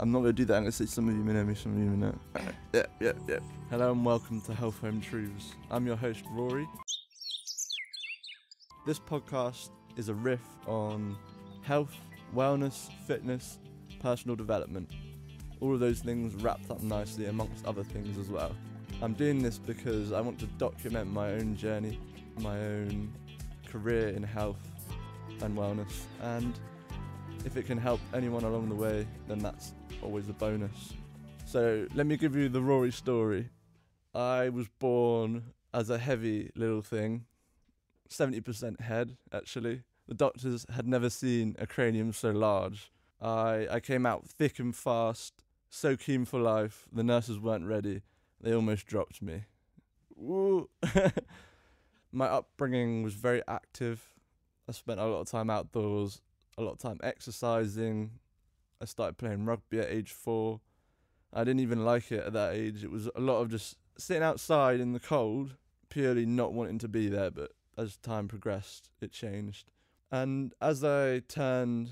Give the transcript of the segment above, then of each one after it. I'm not going to do that unless some of you may know me, some of you may not. Right. Yeah. Hello and welcome to Health Home Truths. I'm your host, Rory. This podcast is a riff on health, wellness, fitness, personal development. All of those things wrapped up nicely amongst other things as well. I'm doing this because I want to document my own journey, my own career in health and wellness, and if it can help anyone along the way, then that's always a bonus. So let me give you the Rory story. I was born as a heavy little thing, 70% head actually. The doctors had never seen a cranium so large. I came out thick and fast, so keen for life, the nurses weren't ready. They almost dropped me. Woo. My upbringing was very active. I spent a lot of time outdoors, a lot of time exercising. I started playing rugby at age 4. I didn't even like it at that age. It was a lot of just sitting outside in the cold, purely not wanting to be there, but as time progressed, it changed. And as I turned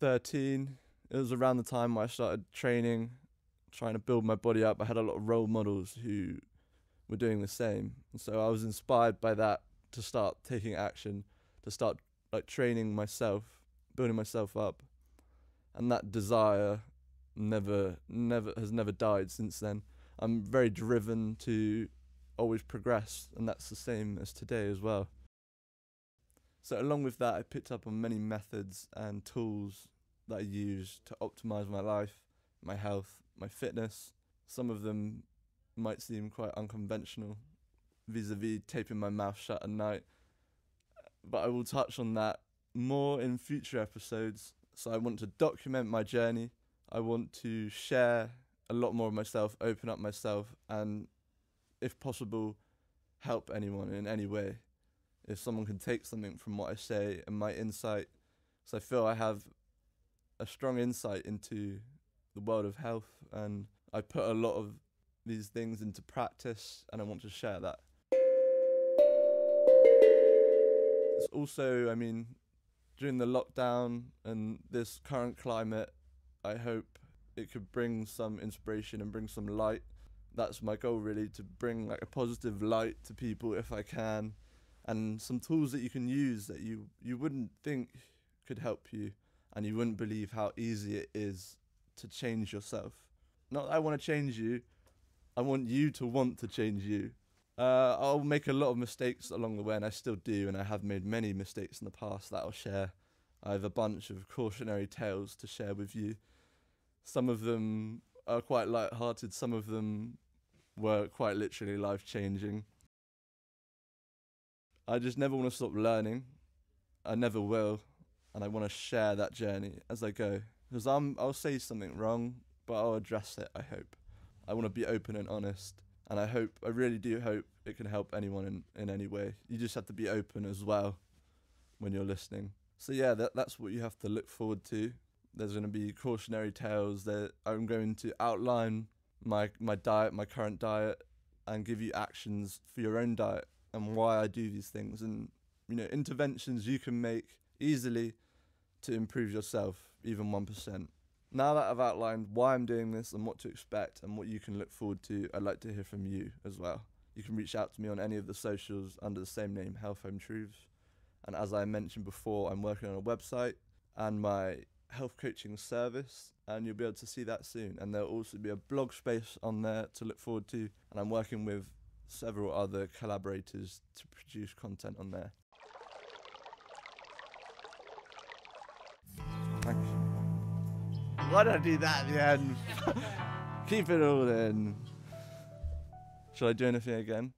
13, it was around the time where I started training, trying to build my body up. I had a lot of role models who were doing the same. And so I was inspired by that to start taking action, to start training myself, building myself up. And that desire has never died since then. I'm very driven to always progress, and that's the same as today as well. So along with that, I picked up on many methods and tools that I use to optimize my life, my health, my fitness. Some of them might seem quite unconventional, vis-a-vis taping my mouth shut at night, but I will touch on that more in future episodes. So I want to document my journey. I want to share a lot more of myself, open up myself, and if possible, help anyone in any way. If someone can take something from what I say and my insight, so I feel I have a strong insight into the world of health, and I put a lot of these things into practice, and I want to share that. It's also, I mean, during the lockdown and this current climate, I hope it could bring some inspiration and bring some light. That's my goal really, to bring like a positive light to people if I can, and some tools that you can use that you wouldn't think could help you, and you wouldn't believe how easy it is to change yourself. Not that I want to change you, I want you to want to change you. I'll make a lot of mistakes along the way, and I still do, and I have made many mistakes in the past that I'll share. I have a bunch of cautionary tales to share with you. Some of them are quite light-hearted, some of them were quite literally life-changing. I just never want to stop learning. I never will, and I want to share that journey as I go. Because I'll say something wrong, but I'll address it, I hope. I want to be open and honest, and I really do hope it can help anyone in any way. You just have to be open as well when you're listening. So yeah, that's what you have to look forward to. There's going to be cautionary tales that I'm going to outline my diet, my current diet, and give you actions for your own diet and why I do these things, and interventions you can make easily to improve yourself, even 1%. Now that I've outlined why I'm doing this and what to expect and what you can look forward to, I'd like to hear from you as well. You can reach out to me on any of the socials under the same name, Health Home Truths. And as I mentioned before, I'm working on a website and my health coaching service, and you'll be able to see that soon. And there'll also be a blog space on there to look forward to. And I'm working with several other collaborators to produce content on there. Thanks. Why did I do that at the end? Keep it all in. Shall I do anything again?